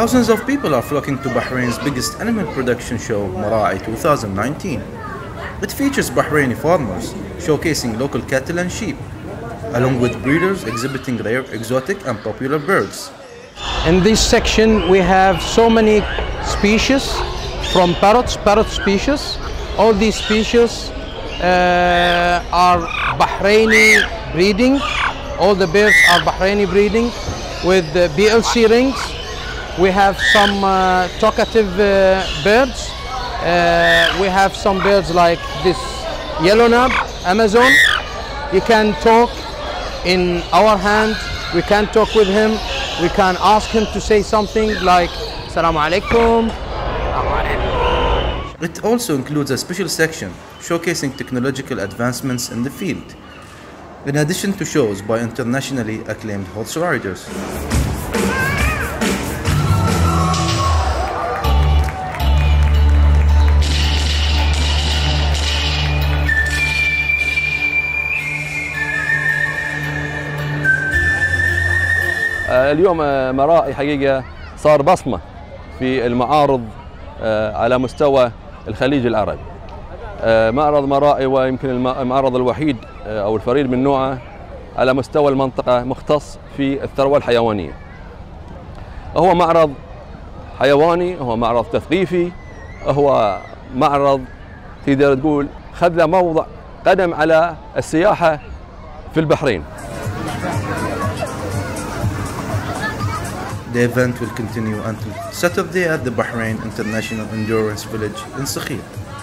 Thousands of people are flocking to Bahrain's biggest animal production show, Mara'i 2019. It features Bahraini farmers showcasing local cattle and sheep, along with breeders exhibiting rare, exotic and popular birds. In this section we have so many species, from parrot species. All these species are Bahraini breeding. All the birds are Bahraini breeding with BLC rings. We have some talkative birds. We have some birds like this yellow nab, Amazon. You can talk in our hand. We can talk with him. We can ask him to say something like Assalamu alaikum. It also includes a special section showcasing technological advancements in the field, in addition to shows by internationally acclaimed horse riders. اليوم مرائي حقيقة صار بصمة في المعارض على مستوى الخليج العربي. معرض مرائي ويمكن المعرض الوحيد أو الفريد من نوعه على مستوى المنطقة، مختص في الثروة الحيوانية. هو معرض حيواني، هو معرض تثقيفي، هو معرض تقدر تقول خذ له موضع قدم على السياحة في البحرين. The event will continue until Saturday at the Bahrain International Endurance Village in Sakhir.